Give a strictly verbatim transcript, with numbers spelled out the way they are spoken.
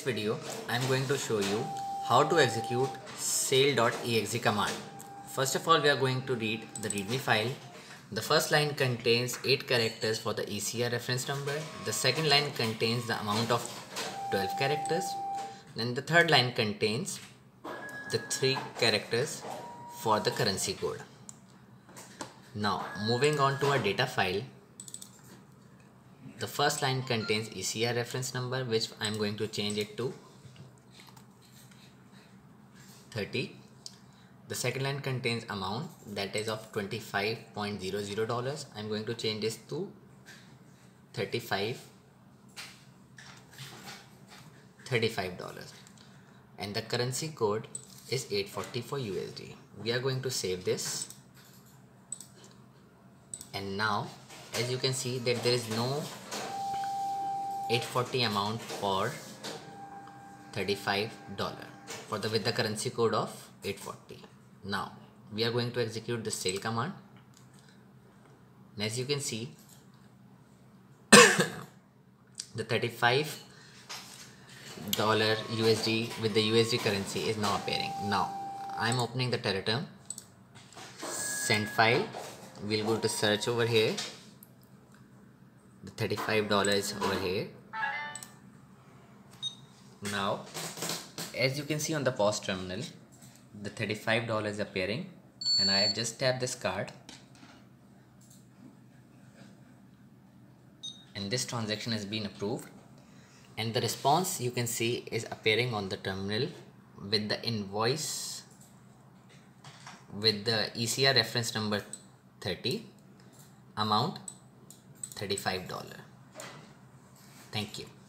In this video, I am going to show you how to execute sale.exe command. First of all, we are going to read the readme file. The first line contains eight characters for the E C R reference number. The second line contains the amount of twelve characters. Then the third line contains the three characters for the currency code. Now, moving on to our data file. The first line contains E C R reference number, which I am going to change it to thirty. The second line contains amount, that is of twenty-five dollars. I am going to change this to thirty-five dollars. And the currency code is eight forty-four U S D. We are going to save this. And now, as you can see that there is no eight forty amount for thirty-five dollars for the with the currency code of eight forty. Now we are going to execute the sale command, and as you can see the thirty-five dollars U S D with the U S D currency is now appearing. Now I am opening the TeraTerm send file. We'll go to search over here. The thirty-five dollars is over here. Now, as you can see on the P O S terminal, the thirty-five dollars is appearing, and I just tap this card, and this transaction has been approved, and the response you can see is appearing on the terminal with the invoice with the E C R reference number thirty, amount thirty-five dollars. Thank you.